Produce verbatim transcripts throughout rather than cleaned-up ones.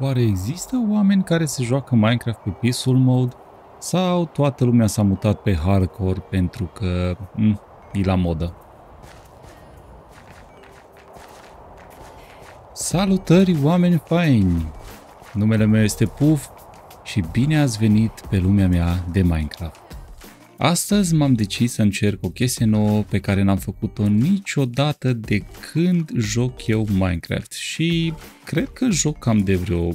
Oare există oameni care se joacă Minecraft pe Peaceful Mode? Sau toată lumea s-a mutat pe Hardcore pentru că m, e la modă? Salutări, oameni faini! Numele meu este Puff și bine ați venit pe lumea mea de Minecraft. Astăzi m-am decis să încerc o chestie nouă pe care n-am făcut-o niciodată de când joc eu Minecraft și cred că joc cam de vreo,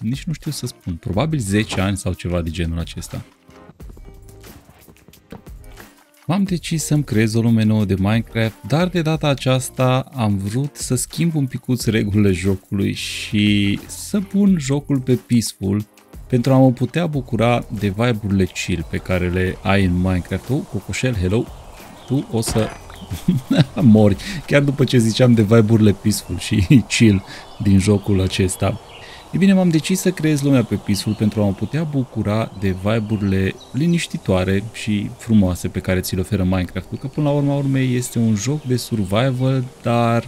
nici nu știu să spun, probabil zece ani sau ceva de genul acesta. M-am decis să-mi creez o lume nouă de Minecraft, dar de data aceasta am vrut să schimb un picuț regulile jocului și să pun jocul pe Peaceful pentru a mă putea bucura de vibe-urile chill pe care le ai în Minecraft. Tu, cocoșel, hello, tu o să mori, chiar după ce ziceam de vibe-urile Peaceful și chill din jocul acesta. E bine, m-am decis să creez lumea pe Peaceful pentru a mă putea bucura de vibe-urile liniștitoare și frumoase pe care ți le oferă Minecraft-ul, că până la urma urmei este un joc de survival, dar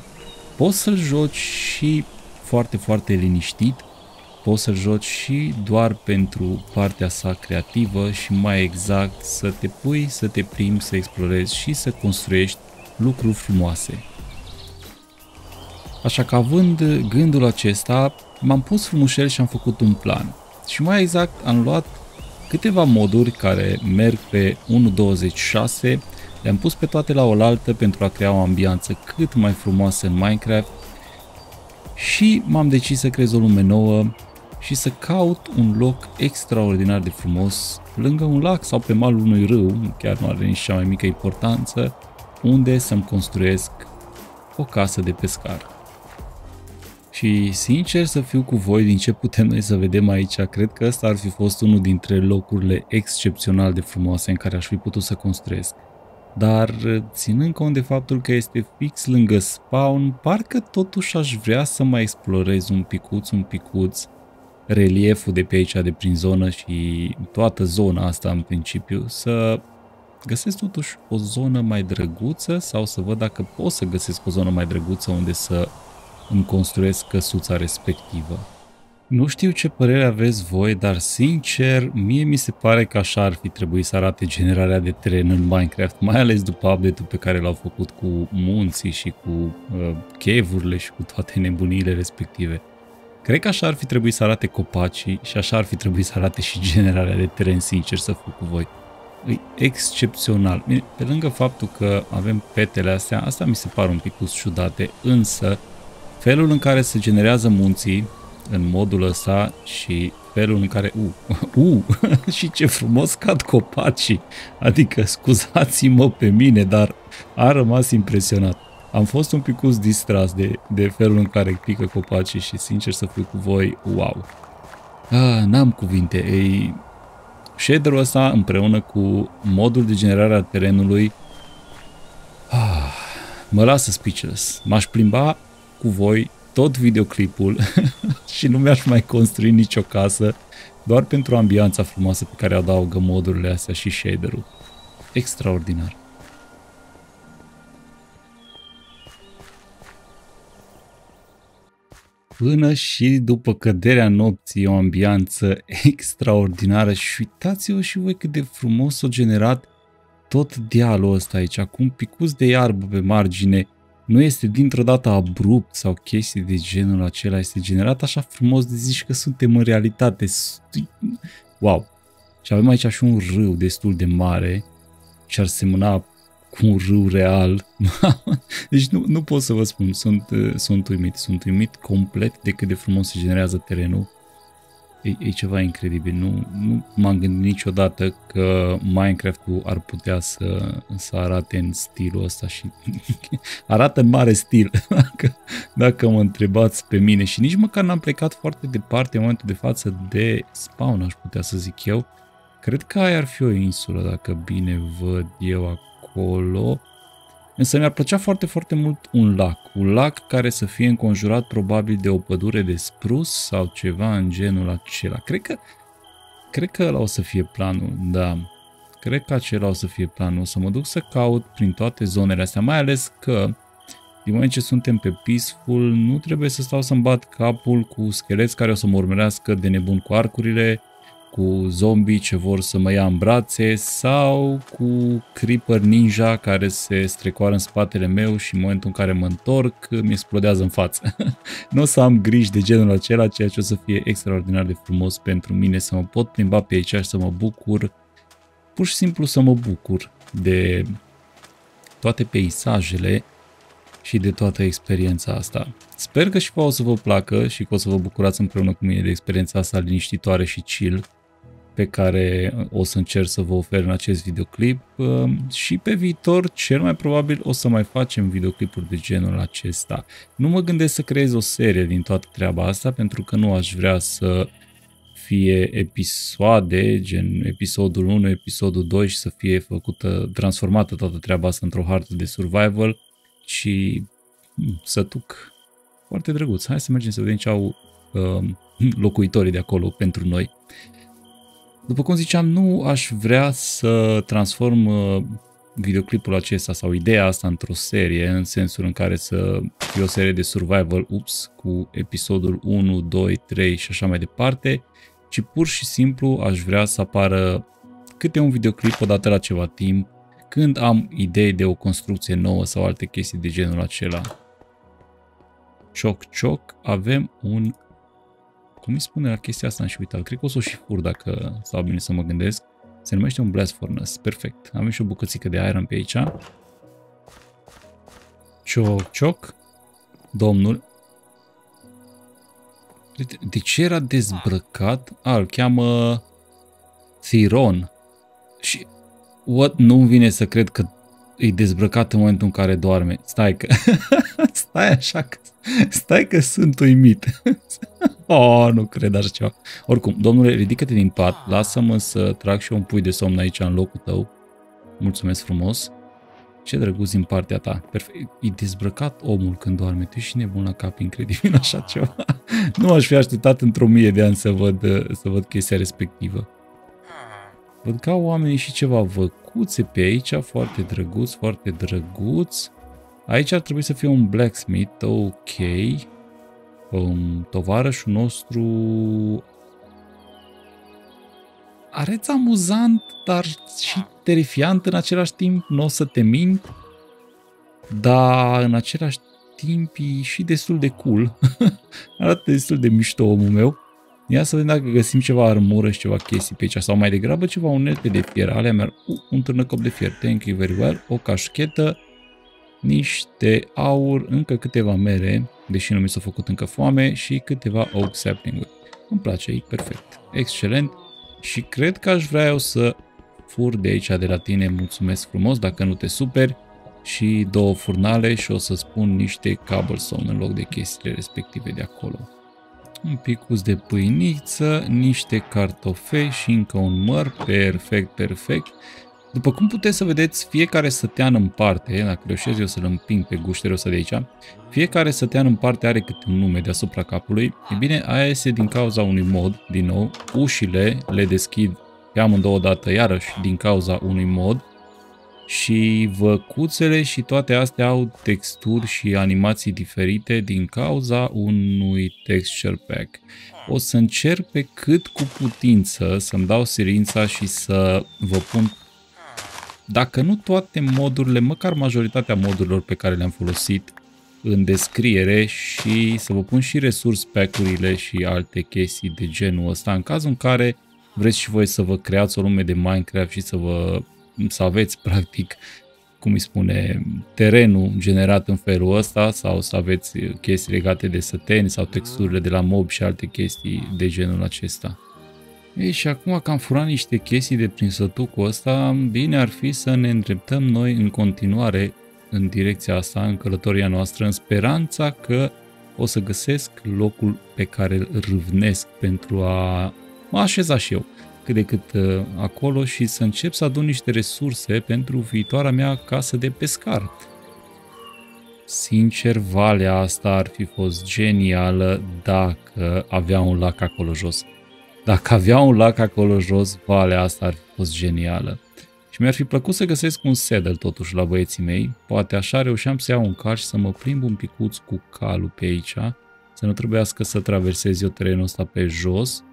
poți să-l joci și foarte, foarte liniștit, poți să-l joci și doar pentru partea sa creativă și mai exact să te pui, să te plimbi, să explorezi și să construiești lucruri frumoase. Așa că, având gândul acesta, m-am pus frumușel și am făcut un plan. Și mai exact am luat câteva moduri care merg pe unu punct douăzeci și șase, le-am pus pe toate la oaltă pentru a crea o ambianță cât mai frumoasă în Minecraft și m-am decis să creez o lume nouă și să caut un loc extraordinar de frumos lângă un lac sau pe malul unui râu, chiar nu are nici cea mai mică importanță, unde să-mi construiesc o casă de pescar. Și sincer să fiu cu voi, din ce putem noi să vedem aici, cred că ăsta ar fi fost unul dintre locurile excepțional de frumoase în care aș fi putut să construiesc. Dar ținând cont de faptul că este fix lângă spawn, parcă totuși aș vrea să mai explorez un picuț, un picuț relieful de pe aici, de prin zonă și toată zona asta în principiu, să găsesc totuși o zonă mai drăguță sau să văd dacă pot să găsesc o zonă mai drăguță unde să îmi construiesc căsuța respectivă. Nu știu ce părere aveți voi, dar sincer, mie mi se pare că așa ar fi trebuit să arate generarea de teren în Minecraft, mai ales după update-ul pe care l-au făcut cu munții și cu uh, cave-urile și cu toate nebuniile respective. Cred că așa ar fi trebuit să arate copacii și așa ar fi trebuit să arate și generarea de teren, sincer să fiu cu voi. E excepțional. Pe lângă faptul că avem petele astea, asta mi se par un pic ciudate, însă felul în care se generează munții în modul ăsta și felul în care... Uh, uh, și ce frumos cad copacii! Adică, scuzați-mă pe mine, dar a rămas impresionat. Am fost un picuț distras de, de felul în care pică copacii și, sincer să fiu cu voi, wow! Ah, n-am cuvinte, ei... Shaderul ăsta împreună cu modul de generare a terenului ah, mă lasă speechless. M-aș plimba cu voi tot videoclipul și nu mi-aș mai construi nicio casă doar pentru ambianța frumoasă pe care adaugă modurile astea și shaderul. Extraordinar! Până și după căderea nopții, o ambianță extraordinară și uitați-vă și voi cât de frumos o generat tot dealul ăsta aici, cu un picuț de iarbă pe margine. Nu este dintr-o dată abrupt sau chestii de genul acela, este generat așa frumos de zici că suntem în realitate. Wow! Și avem aici și un râu destul de mare ce ar semăna cu un râu real. Deci nu, nu pot să vă spun, sunt, sunt uimit, sunt uimit complet de cât de frumos se generează terenul. E, e ceva incredibil, nu, nu m-am gândit niciodată că Minecraft-ul ar putea să, să arate în stilul ăsta și arată în mare stil, dacă, dacă mă întrebați pe mine. Și nici măcar n-am plecat foarte departe în momentul de față de spawn, aș putea să zic eu. Cred că aia ar fi o insulă, dacă bine văd eu acolo. Însă mi-ar plăcea foarte, foarte mult un lac. Un lac care să fie înconjurat probabil de o pădure de sprus sau ceva în genul acela. Cred că, cred că ăla o să fie planul, da. Cred că acela o să fie planul. O să mă duc să caut prin toate zonele astea, mai ales că, Din moment ce suntem pe Peaceful, nu trebuie să stau să-mi bat capul cu scheleți care o să mă urmărească de nebun cu arcurile, cu zombii ce vor să mă ia în brațe sau cu creeper ninja care se strecoară în spatele meu și în momentul în care mă întorc, mi explodează în față. Nu o să am griji de genul acela, ceea ce o să fie extraordinar de frumos pentru mine să mă pot plimba pe aici și să mă bucur, pur și simplu să mă bucur de toate peisajele și de toată experiența asta. Sper că și vouă o să vă placă și că o să vă bucurați împreună cu mine de experiența asta liniștitoare și chill pe care o să încerc să vă ofer în acest videoclip și pe viitor cel mai probabil o să mai facem videoclipuri de genul acesta. Nu mă gândesc să creez o serie din toată treaba asta pentru că nu aș vrea să fie episoade, gen episodul unu, episodul doi și să fie făcută, transformată toată treaba asta într-o hartă de survival și să tuc foarte drăguț. Hai să mergem să vedem ce au uh, locuitorii de acolo pentru noi. După cum ziceam, nu aș vrea să transform uh, videoclipul acesta sau ideea asta într-o serie, în sensul în care să fie o serie de survival ups cu episodul unu, doi, trei și așa mai departe, ci pur și simplu aș vrea să apară câte un videoclip odată la ceva timp când am idei de o construcție nouă sau alte chestii de genul acela. Cioc, cioc, avem un... Cum îi spune la chestia asta? Am și uitat. Cred că o să o și fur dacă stau bine să mă gândesc. Se numește un blast furnace. Perfect. Avem și o bucățică de iron pe aici. Cioc, cioc. Domnul. De ce era dezbrăcat? A, îl cheamă... Theron. Și... What? Nu-mi vine să cred că e dezbrăcat în momentul în care doarme. Stai că... Stai așa că... Stai că sunt uimit. Oh, nu cred așa ceva. Oricum, domnule, ridică-te din pat. Lasă-mă să trag și eu un pui de somn aici în locul tău. Mulțumesc frumos. Ce drăguț din partea ta. Perfect. E dezbrăcat omul când doarme. Tu ești nebun la cap, incredibil așa ceva. Nu aș fi așteptat într-o mie de ani să văd, să văd chestia respectivă. Văd că au oamenii și ceva văcuțe pe aici, foarte drăguț, foarte drăguț. Aici ar trebui să fie un blacksmith, ok. Um, tovarășul nostru... Areți amuzant, dar și terifiant în același timp, nu o să te mint. Dar în același timp e și destul de cool. Arată destul de mișto omul meu. Ia să vedem dacă găsim ceva armură și ceva chestii pe aici, sau mai degrabă ceva unelte de fier. Alea merg cu un târnăcop de fier. Thank you very well. O cașchetă, niște aur, încă câteva mere, deși nu mi s-a făcut încă foame, și câteva oak sapling-uri. Îmi place, e perfect. Excelent. Și cred că aș vrea eu să fur de aici de la tine. Mulțumesc frumos, dacă nu te superi. Și două furnale și o să spun niște cobblestone în loc de chestiile respective de acolo. Un picuț de pâiniță, niște cartofei și încă un măr. Perfect, perfect. După cum puteți să vedeți, fiecare stătean în parte, dacă reușesc eu să-l împing pe gușterul ăsta de aici, fiecare stătean în parte are câte un nume deasupra capului. E bine, aia este din cauza unui mod, din nou, ușile le deschid pe amândouă dată, iarăși din cauza unui mod. Și văcuțele și toate astea au texturi și animații diferite din cauza unui texture pack. O să încerc pe cât cu putință să-mi dau silința și să vă pun, dacă nu toate modurile, măcar majoritatea modurilor pe care le-am folosit în descriere și să vă pun și resource pack-urile și alte chestii de genul ăsta, în cazul în care vreți și voi să vă creați o lume de Minecraft și să vă... să aveți, practic, cum îi spune, terenul generat în felul ăsta sau să aveți chestii legate de săteni sau texturile de la mob și alte chestii de genul acesta. Ei, și acum că am furat niște chestii de prin sătucul ăsta, bine ar fi să ne îndreptăm noi în continuare în direcția asta, în călătoria noastră, în speranța că o să găsesc locul pe care îl râvnesc pentru a mă așeza și eu cât de cât acolo și să încep să adun niște resurse pentru viitoarea mea casă de pescar. Sincer, valea asta ar fi fost genială dacă avea un lac acolo jos. Dacă avea un lac acolo jos, valea asta ar fi fost genială. Și Și mi-ar fi plăcut să găsesc un saddle totuși la băieții mei. Poate așa reușeam să iau un cal și să mă plimb un picuț cu calul pe aici. Să nu trebuiască să traversez eu terenul ăsta pe jos.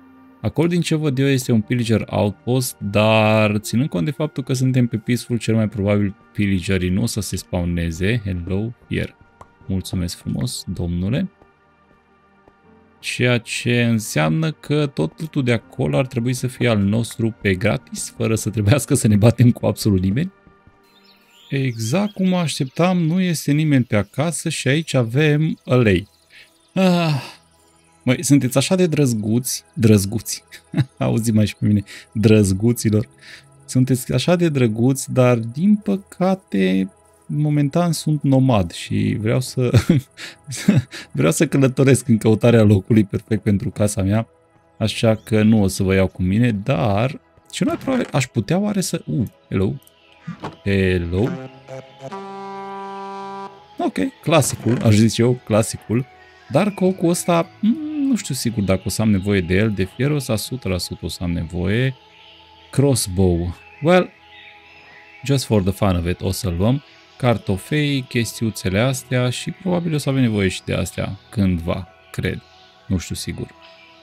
Acolo, din ce văd eu, este un pillager outpost, dar ținând cont de faptul că suntem pe Peaceful, cel mai probabil pillagerii nu o să se spawneze. Hello, here. Mulțumesc frumos, domnule. Ceea ce înseamnă că tot lootul de acolo ar trebui să fie al nostru pe gratis, fără să trebuiască să ne batem cu absolut nimeni. Exact cum așteptam, nu este nimeni pe acasă și aici avem alei. Ah. Măi, sunteți așa de drăzguți, drăzguți, auzi mai și pe mine, drăzguților, sunteți așa de drăguți, dar din păcate momentan sunt nomad și vreau să, vreau să călătoresc în căutarea locului perfect pentru casa mea, așa că nu o să vă iau cu mine, dar și mai probabil aș putea oare să... Uh, hello, hello, ok, clasicul, aș zice eu, clasicul, dar cocul ăsta... Hmm, nu știu sigur dacă o să am nevoie de el, de fier o să o sută la sută o să am nevoie. Crossbow. Well, just for the fun of it o să luăm. Cartofei, chestiuțele astea și probabil o să avem nevoie și de astea cândva, cred. Nu știu sigur.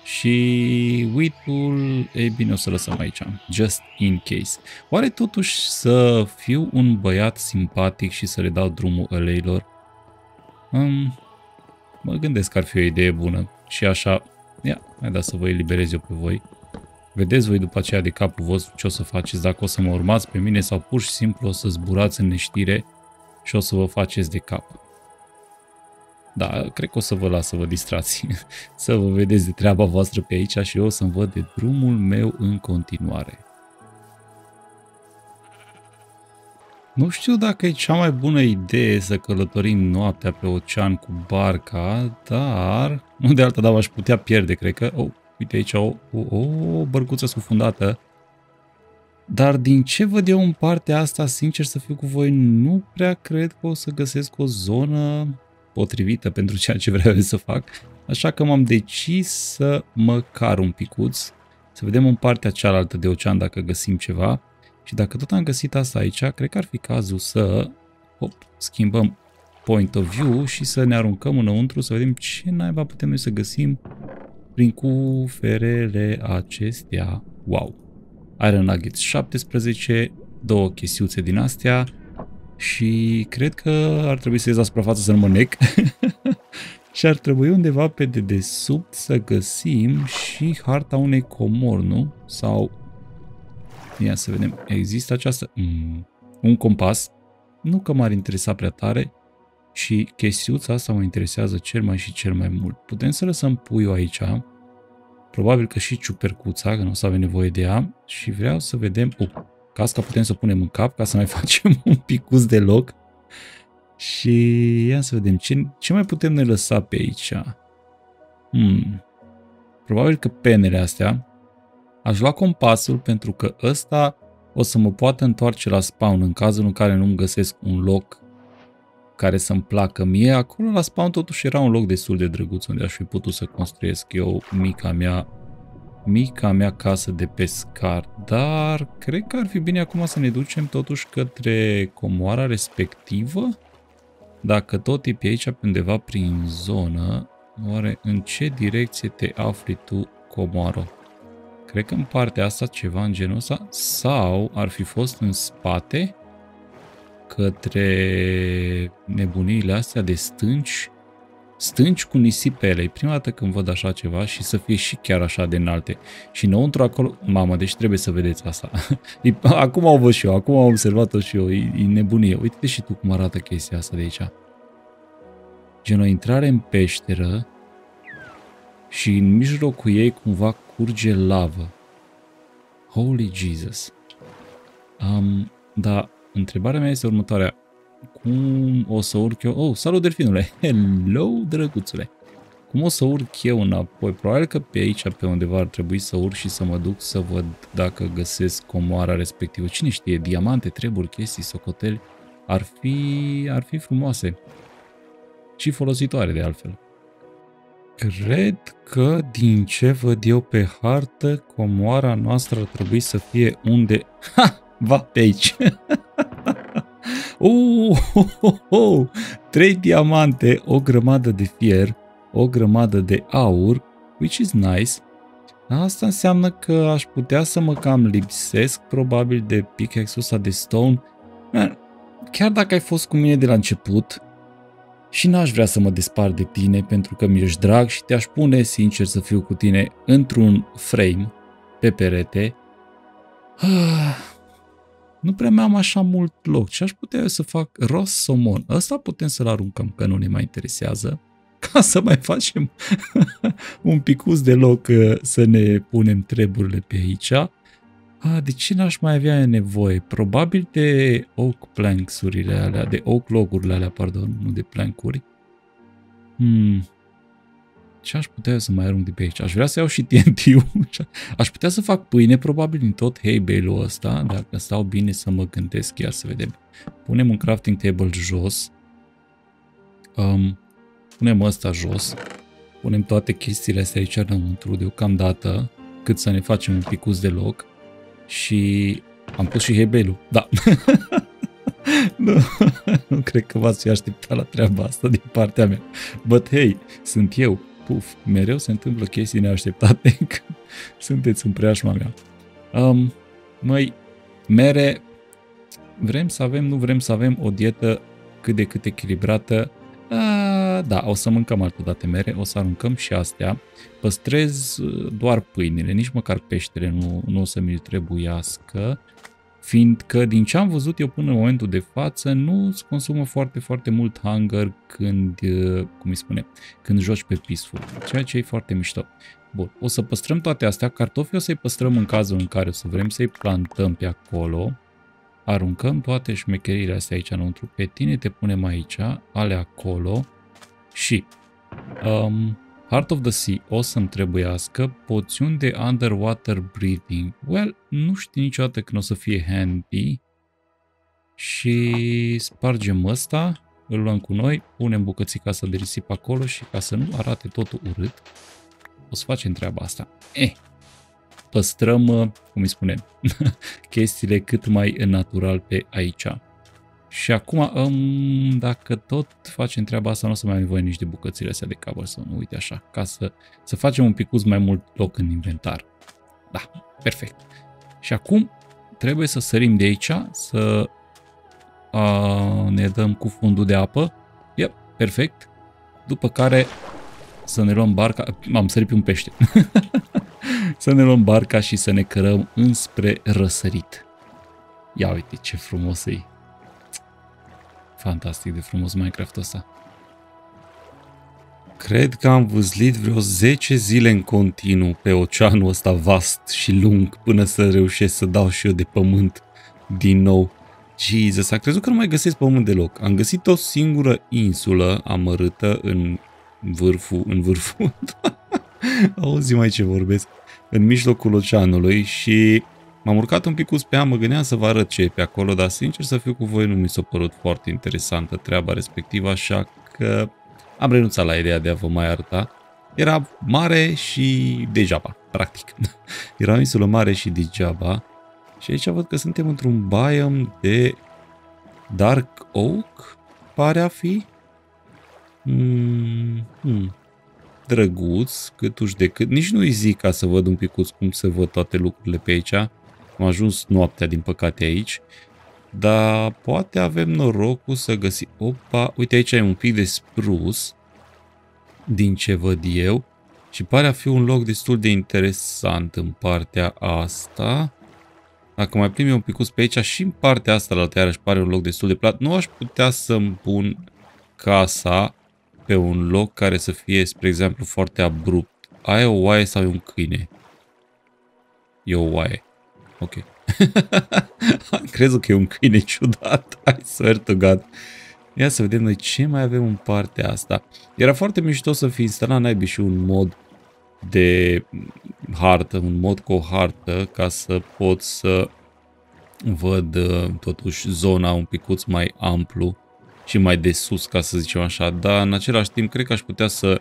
Și wheat-ul, ei bine, o să lăsăm aici. Just in case. Oare totuși să fiu un băiat simpatic și să le dau drumul ăleilor? Um, mă gândesc că ar fi o idee bună. Și așa, ia, hai da să vă eliberez eu pe voi. Vedeți voi după aceea de capul vostru ce o să faceți, dacă o să mă urmați pe mine sau pur și simplu o să zburați în neștire și o să vă faceți de cap. Da, cred că o să vă las să vă distrați, să vă vedeți de treaba voastră pe aici și eu o să-mi văd de drumul meu în continuare. Nu știu dacă e cea mai bună idee să călătorim noaptea pe ocean cu barca, dar... Nu de altă dată aș putea pierde, cred că... Oh, uite aici o, o, o bărcuță scufundată. Dar din ce văd eu în partea asta, sincer să fiu cu voi, nu prea cred că o să găsesc o zonă potrivită pentru ceea ce vreau să fac. Așa că m-am decis să măcar un picuț, să vedem în partea cealaltă de ocean dacă găsim ceva. Și dacă tot am găsit asta aici, cred că ar fi cazul să hop, schimbăm point of view și să ne aruncăm înăuntru să vedem ce naiba putem noi să găsim prin cuferele acestea. Wow! Iron Nuggets șaptesprezece, două chestiuțe din astea și cred că ar trebui să ies la suprafață să nu mă nec. Și ar trebui undeva pe dedesubt să găsim și harta unei comori, nu? Sau... Ia să vedem, există aceasta, mm, un compas, nu că m-ar interesa prea tare și chestiuța asta mă interesează cel mai și cel mai mult. Putem să lăsăm puiul aici, probabil că și ciupercuța, că nu o să avem nevoie de ea și vreau să vedem, uh, casca putem să o punem în cap ca să mai facem un picuț de loc și ia să vedem ce, ce mai putem ne lăsa pe aici. Hmm. Probabil că penele astea. Aș lua compasul pentru că ăsta o să mă poată întoarce la spawn în cazul în care nu-mi găsesc un loc care să-mi placă mie. Acolo la spawn totuși era un loc destul de drăguț unde aș fi putut să construiesc eu mica mea, mica mea casă de pescar. Dar cred că ar fi bine acum să ne ducem totuși către comoara respectivă. Dacă tot e pe aici, pe undeva prin zonă, oare în ce direcție te afli tu, comoară? Cred că în partea asta ceva în genul ăsta sau ar fi fost în spate către nebuniile astea de stânci, stânci cu nisipele. E prima dată când văd așa ceva și să fie și chiar așa de înalte. Și înăuntru acolo, mamă, deci trebuie să vedeți asta. Acum o văd și eu, acum am observat-o și eu, e, e nebunie. Uite-te și tu cum arată chestia asta de aici. Gen o intrare în peșteră și în mijlocul ei cumva curge lavă. Holy Jesus! Um, da, întrebarea mea este următoarea. Cum o să urc eu? Oh, salut delfinule! Hello, drăguțule! Cum o să urc eu înapoi? Probabil că pe aici, pe undeva ar trebui să urc și să mă duc să văd dacă găsesc comoara respectivă. Cine știe? Diamante, treburi, chestii, socoteli. Ar fi, ar fi frumoase. Și folositoare de altfel. Cred că, din ce văd eu pe hartă, comoara noastră ar trebui să fie unde... Ha! va pe aici. uh, oh, oh, oh. Trei diamante, o grămadă de fier, o grămadă de aur, which is nice. Asta înseamnă că aș putea să mă cam lipsesc probabil de pickaxe-ul ăsta de stone. Man, chiar dacă ai fost cu mine de la început și n-aș vrea să mă despart de tine pentru că mi-ești drag și te-aș pune, sincer să fiu, cu tine într-un frame pe perete. Nu prea mi-am așa mult loc și aș putea eu să fac rost somon. Ăsta putem să-l aruncăm că nu ne mai interesează, ca să mai facem un picuț de loc să ne punem treburile pe aici. A, de ce n-aș mai avea nevoie? Probabil de oak planks-urile alea, de oak log-urile alea, pardon, nu de plank-uri. Hmm. Ce aș putea să mai arunc de pe aici? Aș vrea să iau și T N T-ul. Aș putea să fac pâine, probabil, din tot hay bale-ul ăsta, dacă stau bine să mă gândesc chiar să vedem. Punem un crafting table jos. Um, punem ăsta jos. Punem toate chestiile astea aici înăuntru deocamdată, cât să ne facem un picuț de loc. Și am pus și hay bale-ul. Da. Nu, nu cred că v-ați fi așteptat la treaba asta din partea mea. But hey, sunt eu. Puf, mereu se întâmplă chestii neașteptate. Sunteți în preajma mea. Um, măi, mere, vrem să avem, nu vrem să avem o dietă cât de cât echilibrată. A, da, o să mâncăm altădată mere, o să aruncăm și astea. Păstrez doar pâinile, nici măcar peștele nu, nu o să mi-l trebuiască. Fiindcă, din ce am văzut eu până în momentul de față, nu îți consumă foarte, foarte mult hunger când, cum îi spune, când joci pe Peaceful, ceea ce e foarte mișto. Bun, o să păstrăm toate astea, cartofii o să-i păstrăm în cazul în care o să vrem să-i plantăm pe acolo, aruncăm toate șmecheriile astea aici înăuntru, pe tine te punem aici, ale acolo și um, Heart of the Sea o să-mi trebuiască, poțiuni de underwater breathing. Well, nu știu niciodată când o să fie handy. Și spargem ăsta, îl luăm cu noi, punem bucățica asta de risipă acolo și ca să nu arate totul urât, o să facem treaba asta. Eh, păstrăm, cum îi spunem, chestiile cât mai natural pe aici. Și acum, um, dacă tot facem treaba asta, nu o să mai am nevoie nici de bucățile astea de cobblestone, nu uite așa, ca să, să facem un picuț mai mult loc în inventar. Da, perfect. Și acum trebuie să sărim de aici, să uh, ne dăm cu fundul de apă. Yep, perfect. După care să ne luăm barca, am sărit pe un pește, să ne luăm barca și să ne cărăm înspre răsărit. Ia uite ce frumos e. Fantastic de frumos Minecraft-ul ăsta. Cred că am văzlit vreo zece zile în continuu pe oceanul ăsta vast și lung până să reușesc să dau și eu de pământ din nou. Jesus, am crezut că nu mai găsesc pământ deloc. Am găsit o singură insulă amărâtă în vârful, în vârful. Auzi mai ce vorbesc. În mijlocul oceanului și... m-am urcat un pic pe ea, mă gândeam să vă arăt ce e pe acolo, dar sincer să fiu cu voi, nu mi s-a părut foarte interesantă treaba respectivă, așa că am renunțat la ideea de a vă mai arăta. Era mare și degeaba, practic. Era o insulă mare și degeaba. Și aici văd că suntem într-un biome de Dark Oak, pare a fi. Mm hmm. Drăguț, cât uși de cât. Nici nu-i zic ca să văd un picuț cum se văd toate lucrurile pe aici. Am ajuns noaptea, din păcate, aici. Dar poate avem norocul să găsim... Opa, uite aici e un pic de sprus, din ce văd eu. Și pare a fi un loc destul de interesant în partea asta. Dacă mai plimb eu un picuț pe aici și în partea asta, la tăiară, își pare un loc destul de plat. Nu aș putea să-mi pun casa pe un loc care să fie, spre exemplu, foarte abrupt. Ai o oaie sau e un câine? E o oaie. Ok. Am crezut că e un câine ciudat. I swear to God. Ia să vedem noi ce mai avem în partea asta. Era foarte mișto să fi instalat naibii și un mod de hartă, un mod cu o hartă, ca să pot să văd totuși zona un picuț mai amplu și mai de sus, ca să zicem așa. Dar în același timp cred că aș putea să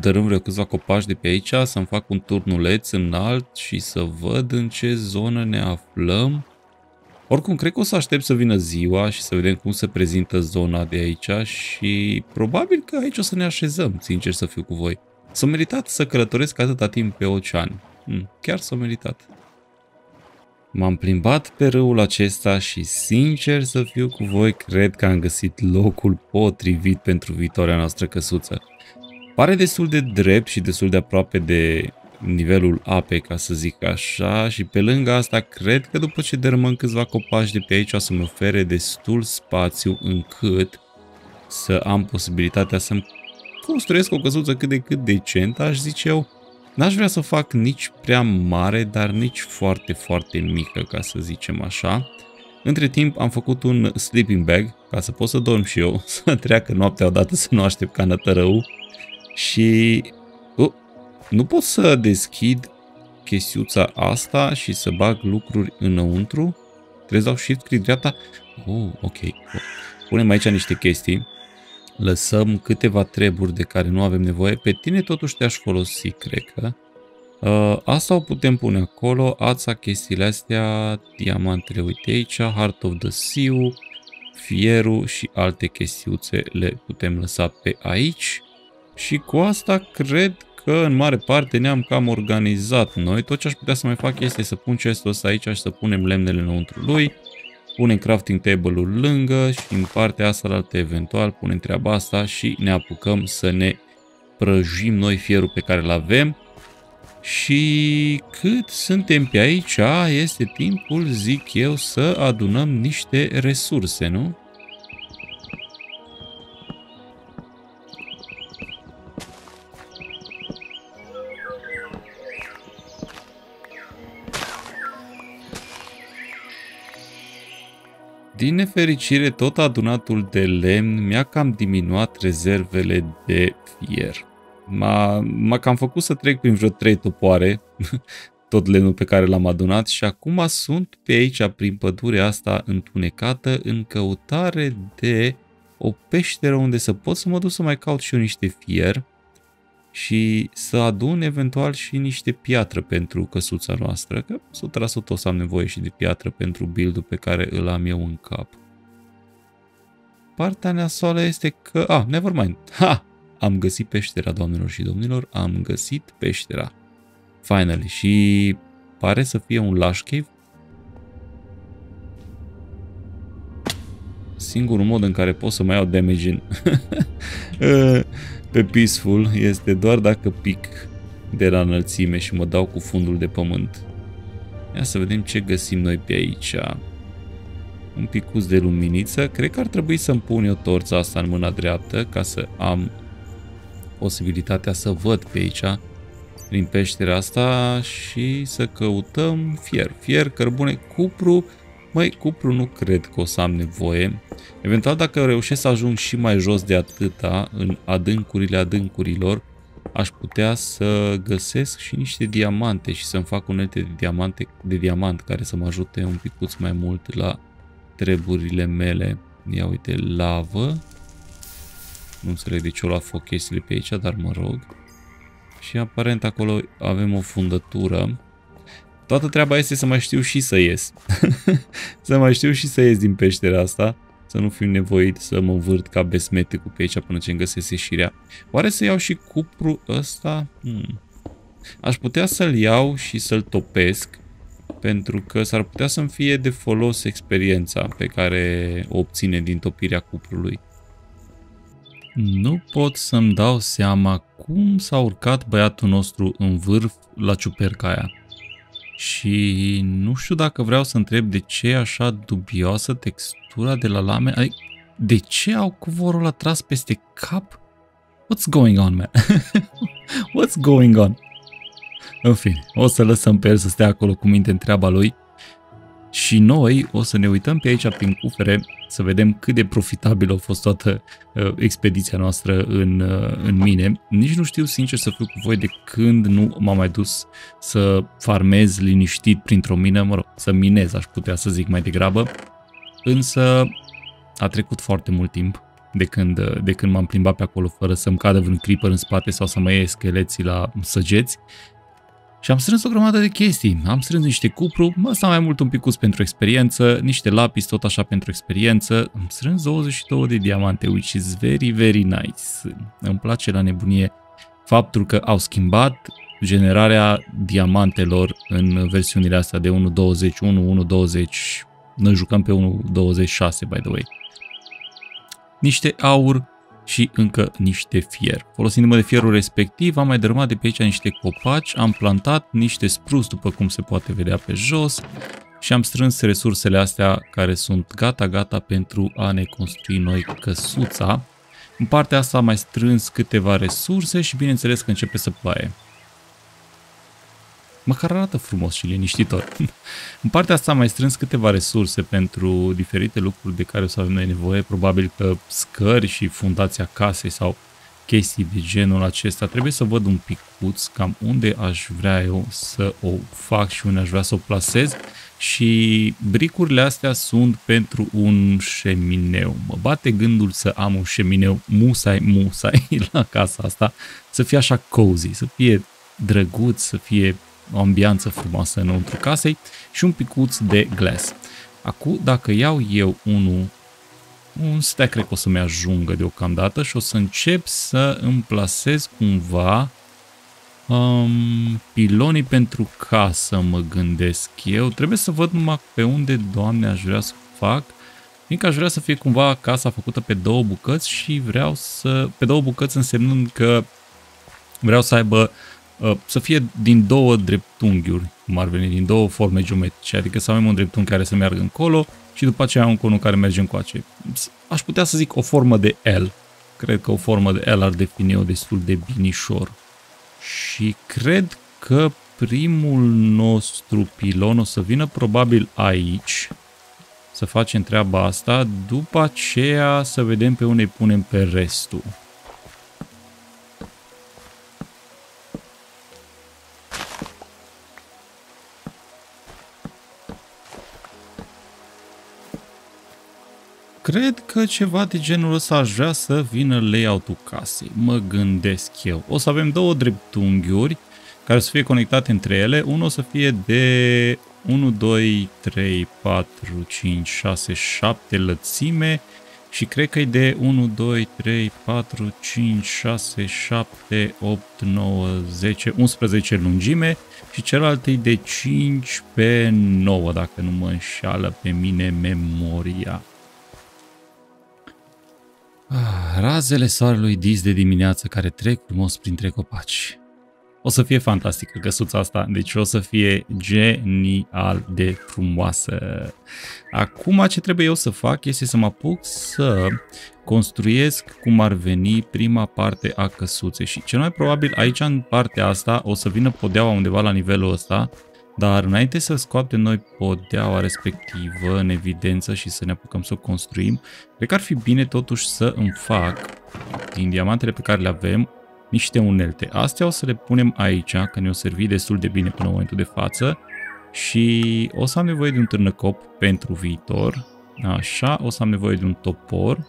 dărâm vreo câțiva copaci de pe aici, să-mi fac un turnuleț înalt și să văd în ce zonă ne aflăm. Oricum, cred că o să aștept să vină ziua și să vedem cum se prezintă zona de aici și probabil că aici o să ne așezăm, sincer să fiu cu voi. S-a meritat să călătoresc atâta timp pe ocean. Hm, chiar s-a meritat. M-am plimbat pe râul acesta și, sincer să fiu cu voi, cred că am găsit locul potrivit pentru viitoarea noastră căsuță. Pare destul de drept și destul de aproape de nivelul apei, ca să zic așa, și pe lângă asta, cred că după ce dărâmăm câțiva copaci de pe aici, o să-mi ofere destul spațiu încât să am posibilitatea să-mi construiesc o căsuță cât de cât decentă, aș zice eu. N-aș vrea să o fac nici prea mare, dar nici foarte, foarte mică, ca să zicem așa. Între timp am făcut un sleeping bag, ca să pot să dorm și eu, să treacă noaptea odată, să nu aștept ca nătărău. Și uh, nu pot să deschid chestiuța asta și să bag lucruri înăuntru. Trebuie să dau shift click dreapta. Oh, ok. Punem aici niște chestii. Lăsăm câteva treburi de care nu avem nevoie. Pe tine totuși te-aș folosi, cred că. Uh, asta o putem pune acolo. Ața, chestiile astea, diamantele, uite aici, Heart of the Sea, fierul și alte chestiuțe le putem lăsa pe aici. Și cu asta cred că în mare parte ne-am cam organizat noi. Tot ce aș putea să mai fac este să pun chestul ăsta aici și să punem lemnele înăuntru lui. Punem crafting table-ul lângă și în partea asta eventual punem treaba asta și ne apucăm să ne prăjim noi fierul pe care îl avem. Și cât suntem pe aici, este timpul, zic eu, să adunăm niște resurse, nu? Din nefericire, tot adunatul de lemn mi-a cam diminuat rezervele de fier. M-a cam făcut să trec prin vreo trei topoare, tot lemnul pe care l-am adunat, și acum sunt pe aici, prin pădurea asta întunecată, în căutare de o peșteră unde să pot să mă duc să mai caut și eu niște fier și să adun eventual și niște piatră pentru căsuța noastră, că o sută la sută o să am nevoie și de piatră pentru build-ul pe care îl am eu în cap. Partea nasoală este că... Ah, nevermind! Ha! Am găsit peștera, doamnelor și domnilor, am găsit peștera. Finally! Și pare să fie un lush cave. Singurul mod în care pot să mai iau damage în... pe Peaceful este doar dacă pic de la înălțime și mă dau cu fundul de pământ. Ia să vedem ce găsim noi pe aici. Un picuț de luminiță. Cred că ar trebui să-mi pun eu torța asta în mâna dreaptă ca să am posibilitatea să văd pe aici prin peștera asta și să căutăm fier. Fier, cărbune, cupru. Măi, cupru nu cred că o să am nevoie. Eventual, dacă reușesc să ajung și mai jos de atâta, în adâncurile adâncurilor, aș putea să găsesc și niște diamante și să-mi fac unelte de, diamante, de diamant care să mă ajute un picuț mai mult la treburile mele. Ia uite, lavă. Nu înțeleg de ce o la foc chestiile pe aici, dar mă rog. Și aparent acolo avem o fundătură. Toată treaba este să mai știu și să ies. Să mai știu și să ies din peștera asta. Să nu fiu nevoit să mă vârt ca besmeticul pe aici până ce-mi găsesc ieșirea. Oare să iau și cupru ăsta? Hmm. Aș putea să-l iau și să-l topesc. Pentru că s-ar putea să-mi fie de folos experiența pe care o obține din topirea cuprului. Nu pot să-mi dau seama cum s-a urcat băiatul nostru în vârf la ciuperca aia. Și nu știu dacă vreau să întreb de ce e așa dubioasă textura de la lame. Adică, de ce au covorul ăla tras peste cap? What's going on, man? What's going on? În fine, o să lăsăm pe el să stea acolo cu minte în treaba lui. Și noi o să ne uităm pe aici prin cufere să vedem cât de profitabil a fost toată uh, expediția noastră în, uh, în mine. Nici nu știu, sincer să fiu cu voi, de când nu m-am mai dus să farmez liniștit printr-o mină, mă rog, să minez, aș putea să zic mai degrabă. Însă a trecut foarte mult timp de când, de când m-am plimbat pe acolo fără să-mi cadă vreun creeper în spate sau să mă iei scheleții la săgeți. Și am strâns o grămadă de chestii. Am strâns niște cupru, mă, sau mai mult un picuț pentru experiență, niște lapis, tot așa pentru experiență. Am strâns douăzeci și două de diamante, which is very, very nice. Îmi place la nebunie faptul că au schimbat generarea diamantelor în versiunile astea de unu virgulă douăzeci și unu, unu virgulă douăzeci. Noi jucăm pe unu virgulă douăzeci și șase, by the way. Niște aur și încă niște fier. Folosindu-mă de fierul respectiv, am mai dărâmat de pe aici niște copaci, am plantat niște spruci, după cum se poate vedea pe jos, și am strâns resursele astea care sunt gata-gata pentru a ne construi noi căsuța. În partea asta am mai strâns câteva resurse și bineînțeles că începe să ploaie. Măcar arată frumos și liniștitor. În partea asta am mai strâns câteva resurse pentru diferite lucruri de care o să avem noi nevoie. Probabil că scări și fundația casei sau chestii de genul acesta. Trebuie să văd un picuț cam unde aș vrea eu să o fac și unde aș vrea să o plasez. Și bricurile astea sunt pentru un șemineu. Mă bate gândul să am un șemineu musai, musai la casa asta. Să fie așa cozy, să fie drăguț, să fie o ambianță frumoasă înăuntru casei și un picuț de glass. Acum, dacă iau eu unul, un stack cred că o să-mi ajungă deocamdată și o să încep să îmi plasez cumva um, pilonii pentru casă, mă gândesc eu. Trebuie să văd numai pe unde, Doamne, aș vrea să fac. Fiindcă aș vrea să fie cumva casa făcută pe două bucăți și vreau să... pe două bucăți însemnând că vreau să aibă să fie din două dreptunghiuri, cum ar veni, din două forme geometrice, adică să avem un dreptunghi care să meargă încolo și după aceea un conul care merge încoace. Aș putea să zic o formă de L. Cred că o formă de L ar defini-o destul de binișor. Și cred că primul nostru pilon o să vină probabil aici, să facem treaba asta, după aceea să vedem pe unde îi punem pe restul. Cred că ceva de genul ăsta aș vrea să vină layout-ul casei, mă gândesc eu. O să avem două dreptunghiuri care să fie conectate între ele. Unul o să fie de unu, doi, trei, patru, cinci, șase, șapte lățime și cred că e de unu, doi, trei, patru, cinci, șase, șapte, opt, nouă, zece, unsprezece lungime și celălalt e de cinci pe nouă, dacă nu mă înșală pe mine memoria. Ah, razele soarelui dis de dimineață care trec frumos printre copaci. O să fie fantastică căsuța asta, deci o să fie genial de frumoasă. Acum ce trebuie eu să fac este să mă apuc să construiesc cum ar veni prima parte a căsuței și cel mai probabil aici în partea asta o să vină podeaua undeva la nivelul ăsta. Dar înainte să scoatem noi podeaua respectivă în evidență și să ne apucăm să o construim, cred că ar fi bine totuși să îmi fac, din diamantele pe care le avem, niște unelte. Astea o să le punem aici, că ne-o servi destul de bine până în momentul de față. Și o să am nevoie de un târnăcop pentru viitor. Așa, o să am nevoie de un topor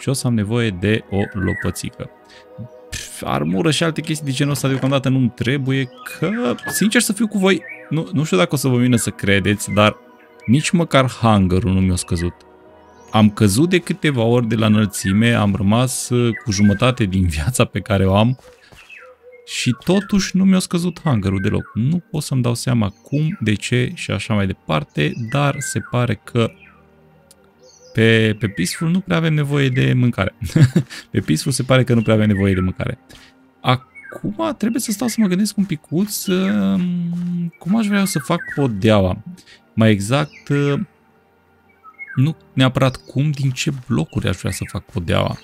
și o să am nevoie de o lopățică. Armură și alte chestii de genul ăsta deocamdată nu-mi trebuie, că, sincer să fiu cu voi, nu, nu știu dacă o să vă vină să credeți, dar nici măcar hangarul nu mi-a scăzut. Am căzut de câteva ori de la înălțime, am rămas cu jumătate din viața pe care o am și totuși nu mi-a scăzut hangarul deloc. Nu pot să-mi dau seama cum, de ce și așa mai departe, dar se pare că Pe, pe Peaceful nu prea avem nevoie de mâncare. Pe Peaceful se pare că nu prea avem nevoie de mâncare. Acum trebuie să stau să mă gândesc un picuț uh, cum aș vrea eu să fac podeaua. Mai exact, uh, nu neapărat cum, din ce blocuri aș vrea să fac podeaua.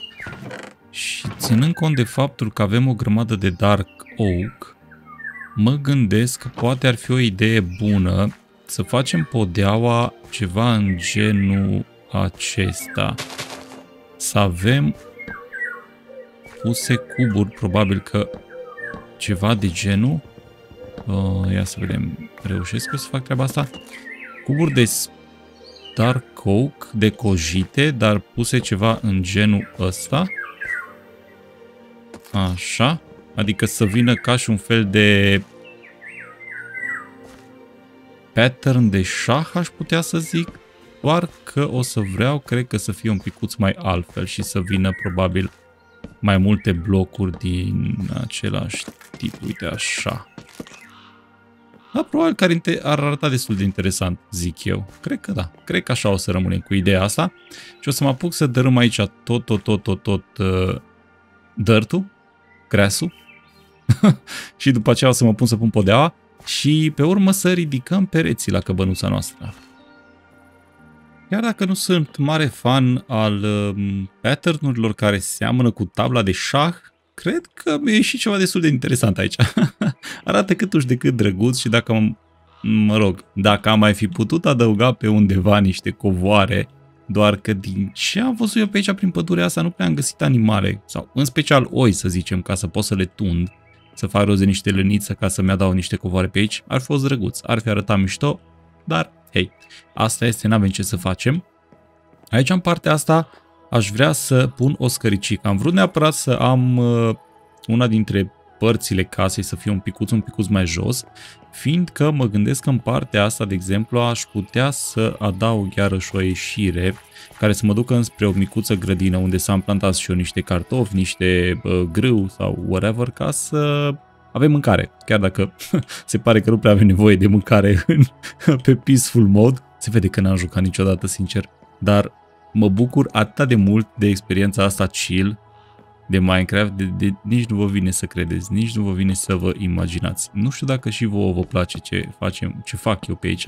Și ținând cont de faptul că avem o grămadă de Dark Oak, mă gândesc că poate ar fi o idee bună să facem podeaua ceva în genul acesta. Să avem puse cuburi, probabil că ceva de genul. Uh, ia să vedem, reușesc eu să fac treaba asta? Cuburi de Dark Oak decojite, dar puse ceva în genul ăsta. Așa, adică să vină ca și un fel de pattern de șah, aș putea să zic, doar că o să vreau, cred că, să fie un picuț mai altfel și să vină probabil mai multe blocuri din același tip, uite așa. Da, probabil că ar arăta destul de interesant, zic eu. Cred că da. Cred că așa o să rămânem cu ideea asta. Și o să mă apuc să dărâm aici tot, tot, tot, tot, tot uh, dirt-ul, grass-ul. Și după aceea o să mă pun să pun podeaua și pe urmă să ridicăm pereții la căbănuța noastră. Chiar dacă nu sunt mare fan al um, pattern-urilor care seamănă cu tabla de șah, cred că mi-a ieșit ceva destul de interesant aici. Arată cât uși de cât drăguț și dacă, mă rog, dacă am mai fi putut adăuga pe undeva niște covoare, doar că din ce am văzut eu pe aici prin pădurea asta nu prea am găsit animale, sau în special oi, să zicem, ca să pot să le tund, să fac rost de niște lăniță ca să-mi adaug niște covoare pe aici, ar fi fost drăguț, ar fi arătat mișto, dar hei, asta este, n-avem ce să facem. Aici în partea asta aș vrea să pun o scăricică. Am vrut neapărat să am una dintre părțile casei să fie un picuț, un picuț mai jos, fiindcă mă gândesc că în partea asta, de exemplu, aș putea să adaug iarăși o ieșire care să mă ducă înspre o micuță grădină unde s-am plantat și eu niște cartofi, niște grâu sau whatever, ca să avem mâncare. Chiar dacă se pare că nu prea avem nevoie de mâncare în, pe Peaceful mod, se vede că n-am jucat niciodată, sincer, dar mă bucur atât de mult de experiența asta chill de Minecraft, de, de, nici nu vă vine să credeți, nici nu vă vine să vă imaginați. Nu știu dacă și vouă vă place ce, facem, ce fac eu pe aici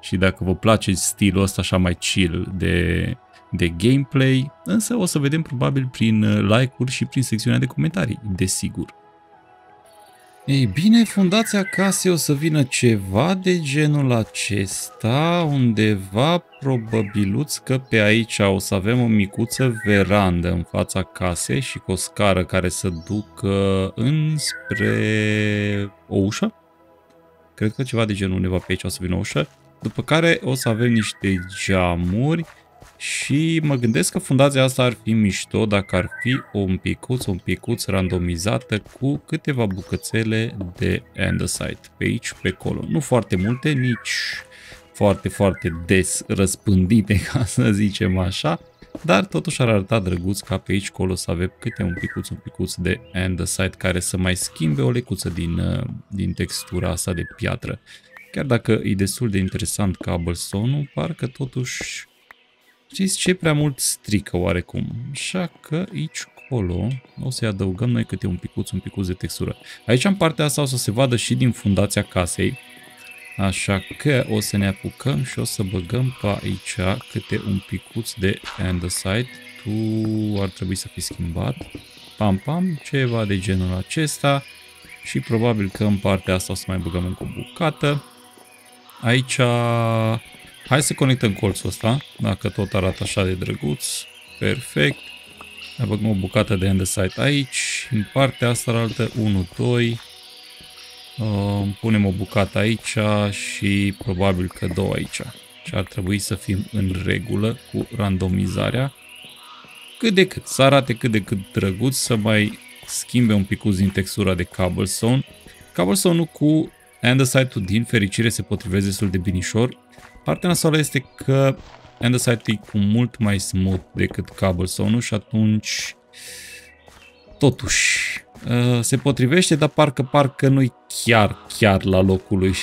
și dacă vă place stilul ăsta așa mai chill de, de gameplay, însă o să vedem probabil prin like-uri și prin secțiunea de comentarii, desigur. Ei bine, fundația casei o să vină ceva de genul acesta, undeva probabiluț că pe aici o să avem o micuță verandă în fața casei și cu o scară care să ducă înspre o ușă. Cred că ceva de genul undeva pe aici o să vină o ușă, după care o să avem niște geamuri și mă gândesc că fundația asta ar fi mișto dacă ar fi un picuț, un picuț randomizată cu câteva bucățele de andesite pe aici, pe acolo. Nu foarte multe, nici foarte, foarte des răspândite, ca să zicem așa, dar totuși ar arăta drăguț ca pe aici, acolo să avem câte un picuț, un picuț de andesite care să mai schimbe o lecuță din, din textura asta de piatră. Chiar dacă e destul de interesant cobblestone-ul, parcă totuși știți ce? Prea mult strică oarecum. Așa că aici colo o să-i adăugăm noi câte un picuț, un picuț de textură. Aici în partea asta o să se vadă și din fundația casei. Așa că o să ne apucăm și o să băgăm pe aici câte un picuț de andesite. Tu ar trebui să fi schimbat. Pam, pam, ceva de genul acesta. Și probabil că în partea asta o să mai băgăm încă o bucată. Aici... Hai să conectăm colțul ăsta, dacă tot arată așa de drăguț. Perfect. Mai băgăm o bucată de andesite aici. În partea asta arată unu, doi. Punem o bucată aici și probabil că două aici. Și ar trebui să fim în regulă cu randomizarea. Cât de cât, să arate cât de cât drăguț, să mai schimbe un picuț din textura de cobblestone. Cobblestone-ul cu andesite-ul din fericire se potrivește destul de binișor. Partea nasoală este că andesite-ul e cu mult mai smooth decât cobblestone-ul și atunci totuși se potrivește, dar parcă parcă nu-i chiar chiar la locul lui.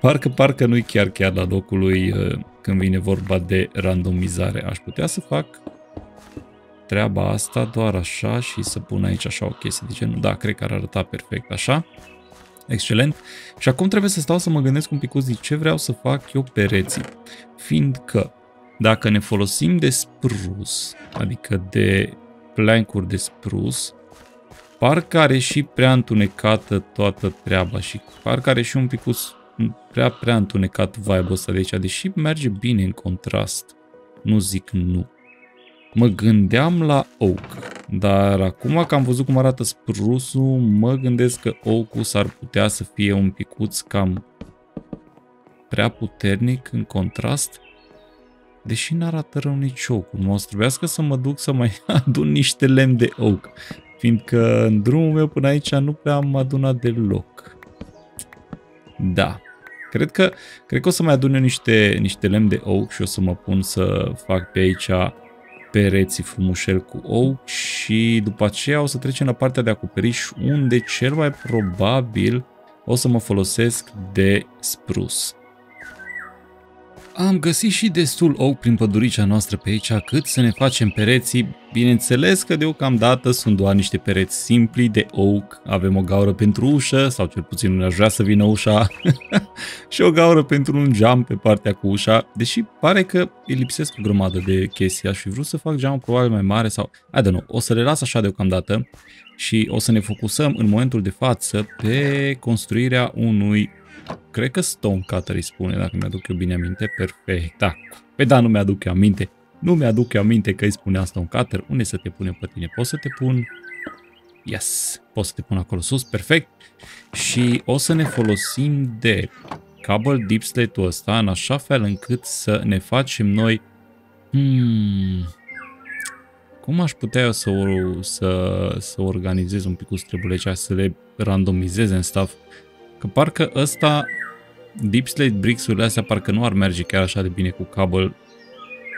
parcă parcă nu-i chiar chiar la locul lui când vine vorba de randomizare. Aș putea să fac treaba asta doar așa și să pun aici așa o chestie de genul. Da, cred că ar arăta perfect așa. Excelent. Și acum trebuie să stau să mă gândesc un picuț de ce vreau să fac eu pereții. Fiindcă dacă ne folosim de sprus, adică de plancuri de sprus, parcă are și prea întunecată toată treaba și parcă are și un picuț prea, prea întunecat vibe-ul ăsta de aici, deși merge bine în contrast. Nu zic nu. Mă gândeam la oak. Dar acum că am văzut cum arată sprusul, mă gândesc că oak-ul s-ar putea să fie un picuț cam prea puternic în contrast. Deși n-arată rău nici oak-ul. M-o să trebuiască să mă duc să mai adun niște lemn de oak. Fiindcă în drumul meu până aici nu prea am adunat deloc. Da. Cred că, cred că o să mai adun eu niște, niște lemn de oak și o să mă pun să fac pe aici pereții frumușel cu oak și după aceea o să trecem la partea de acoperiș unde cel mai probabil o să mă folosesc de sprus. Am găsit și destul oak prin păduricea noastră pe aici, cât să ne facem pereții. Bineînțeles că deocamdată sunt doar niște pereți simpli de oak. Avem o gaură pentru ușă, sau cel puțin nu aș vrea să vină ușa, și o gaură pentru un geam pe partea cu ușa, deși pare că îi lipsesc o grămadă de chestii. Aș fi vrut să fac geamul probabil mai mare sau... I don't know, o să le las așa deocamdată și o să ne focusăm în momentul de față pe construirea unui... Cred că Stonecutter îi spune, dacă mi-aduc eu bine aminte. Perfect, da. Păi da, nu mi-aduc eu aminte. Nu mi-aduc eu aminte că îi spunea Stonecutter. Unde să te punem pe tine? Poți să te pun... Yes! Poți să te pun acolo sus, perfect. Și o să ne folosim de cable deep slate-ul ăsta în așa fel încât să ne facem noi... Hmm... Cum aș putea eu să, să, să organizez un pic cu trebulecea, să le randomizez în stuff? Că parcă ăsta, deep slate bricks-urile astea, parcă nu ar merge chiar așa de bine cu cable.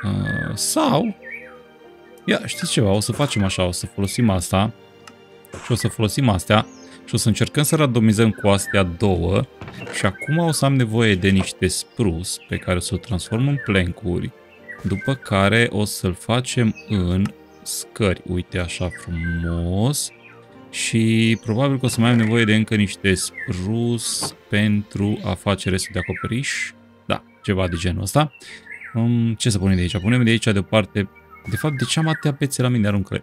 Uh, sau, ia, știți ceva, o să facem așa, o să folosim asta și o să folosim astea și o să încercăm să randomizăm cu astea două și acum o să am nevoie de niște spruce pe care o să o transform în plank-uri, după care o să-l facem în scări, uite așa frumos. Și probabil că o să mai am nevoie de încă niște sprus pentru a face restul de acoperiș. Da, ceva de genul ăsta. Um, ce să punem de aici? Punem de aici deoparte... De fapt, de ce am atâtea bețe la mine? Aruncă-le.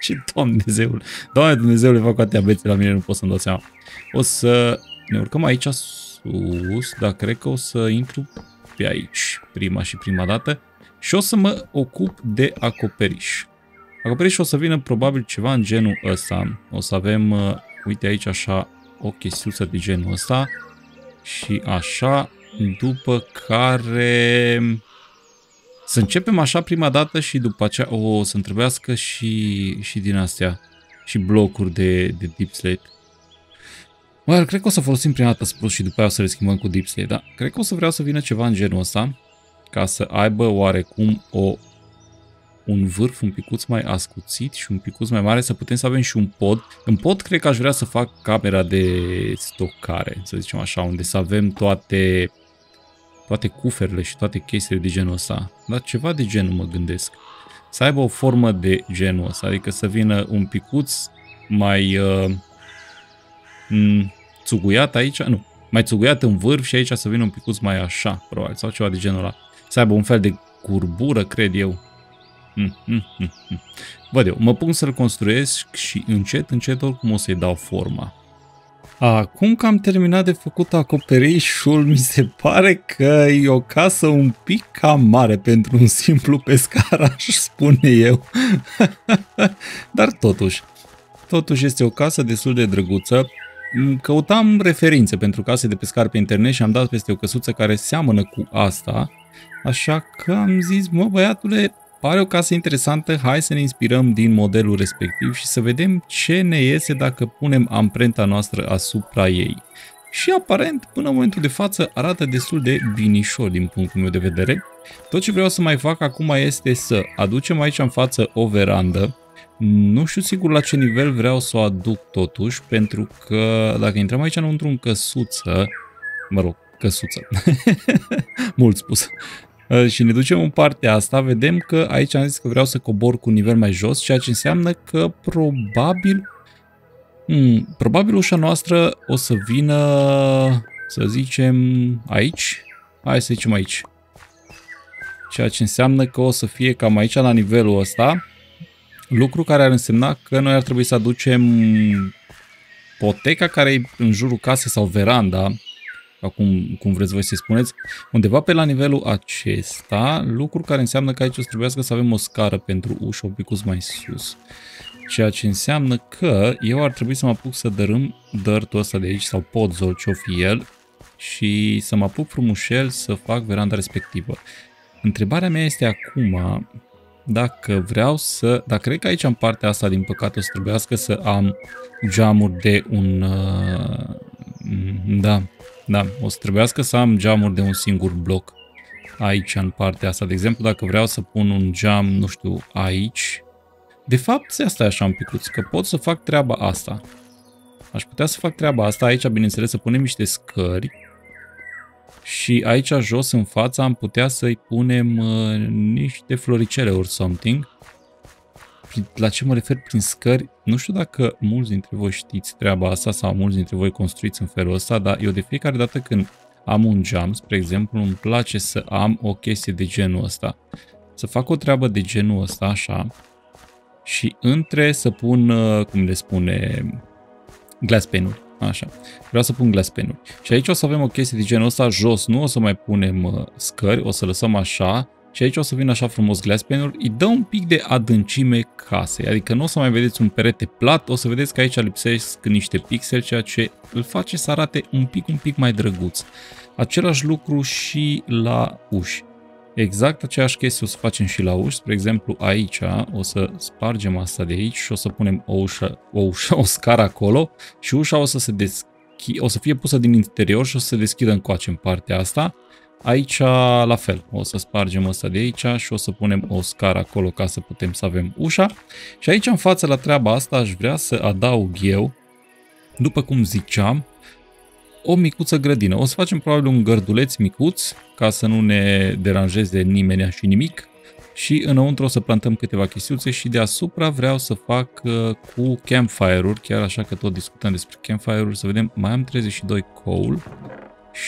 Și Doamne Dumnezeul. Doamne Dumnezeule, fac atâtea bețe la mine, nu pot să-mi dau seama. O să ne urcăm aici sus, dar cred că o să intru pe aici prima și prima dată. Și o să mă ocup de acoperiș. Acoperișul o să vină probabil ceva în genul ăsta. O să avem, uh, uite aici așa, o chestiuță de genul ăsta. Și așa, după care... Să începem așa prima dată și după aceea... O, o să-mi trebuiască și, și din astea. Și blocuri de, de deep slate. Well, cred că o să folosim prima dată spus și după aceea o să le schimbăm cu deep slate. Da? Cred că o să vreau să vină ceva în genul ăsta. Ca să aibă oarecum o... un vârf un picuț mai ascuțit și un picuț mai mare, să putem să avem și un pod. În pod cred că aș vrea să fac camera de stocare, să zicem așa, unde să avem toate toate cuferele și toate chestiile de genul ăsta. Dar ceva de genul mă gândesc. Să aibă o formă de genul ăsta, adică să vină un picuț mai uh, țuguiat aici, nu, mai țuguiat în vârf și aici să vină un picuț mai așa, probabil, sau ceva de genul ăla. Să aibă un fel de curbură, cred eu. Mm, mm, mm, mm. Văd eu, mă pun să-l construiesc și încet, încet oricum o să-i dau forma. Acum că am terminat de făcut acoperișul, mi se pare că e o casă un pic cam mare pentru un simplu pescar, aș spune eu. Dar totuși, totuși este o casă destul de drăguță. Căutam referințe pentru case de pescar pe internet și am dat peste o căsuță care seamănă cu asta. Așa că am zis, mă băiatule... Pare o casă interesantă, hai să ne inspirăm din modelul respectiv și să vedem ce ne iese dacă punem amprenta noastră asupra ei. Și aparent, până în momentul de față, arată destul de binișor din punctul meu de vedere. Tot ce vreau să mai fac acum este să aducem aici în față o verandă. Nu știu sigur la ce nivel vreau să o aduc totuși, pentru că dacă intrăm aici înăuntru în căsuță, mă rog, căsuță, mult spus. Și ne ducem în partea asta, vedem că aici am zis că vreau să cobor cu un nivel mai jos, ceea ce înseamnă că probabil, hmm, probabil ușa noastră o să vină, să zicem, aici. Hai să zicem aici. Ceea ce înseamnă că o să fie cam aici, la nivelul ăsta, lucru care ar însemna că noi ar trebui să aducem poteca care e în jurul casei sau veranda, acum cum vreți voi să-i spuneți, undeva pe la nivelul acesta, lucru care înseamnă că aici o să trebuiască să avem o scară pentru ușă, un picuț mai sus. Ceea ce înseamnă că eu ar trebui să mă apuc să dărâm dărtul ăsta de aici, sau podzol, ce-o fi el, și să mă apuc frumușel să fac veranda respectivă. Întrebarea mea este acum, dacă vreau să... Dar cred că aici în partea asta, din păcate, o să trebuiască să am geamuri de un... Uh, da... Da, o să trebuiască să am geamuri de un singur bloc aici, în partea asta. De exemplu, dacă vreau să pun un geam, nu știu, aici. De fapt, se asta e așa un picuț, că pot să fac treaba asta. Aș putea să fac treaba asta aici, bineînțeles, să punem niște scări. Și aici, jos, în fața, am putea să-i punem uh, niște floricele or something. La ce mă refer prin scări? Nu știu dacă mulți dintre voi știți treaba asta sau mulți dintre voi construiți în felul ăsta, dar eu de fiecare dată când am un geam, spre exemplu, îmi place să am o chestie de genul ăsta. Să fac o treabă de genul ăsta, așa, și între să pun, cum le spune, glass pane-uri. Așa, vreau să pun glass pane-uri. Și aici o să avem o chestie de genul ăsta jos, nu o să mai punem scări, o să lăsăm așa. Și aici o să vină așa frumos glass pane-uri, îi dă un pic de adâncime casei, adică nu o să mai vedeți un perete plat, o să vedeți că aici lipsesc niște pixeli, ceea ce îl face să arate un pic, un pic mai drăguț. Același lucru și la uși. Exact aceeași chestie o să facem și la uși, spre exemplu aici o să spargem asta de aici și o să punem o ușă, o, ușă, o scară acolo și ușa o să, se deschi, o să fie pusă din interior și o să se deschidă încoace în partea asta. Aici la fel, o să spargem ăsta de aici și o să punem o scară acolo ca să putem să avem ușa. Și aici în față la treaba asta aș vrea să adaug eu, după cum ziceam, o micuță grădină. O să facem probabil un gărduleț micuț ca să nu ne deranjeze nimeni și nimic. Și înăuntru o să plantăm câteva chestiuțe și deasupra vreau să fac cu campfire-uri, chiar așa că tot discutăm despre campfire-uri, să vedem, mai am treizeci și doi coal.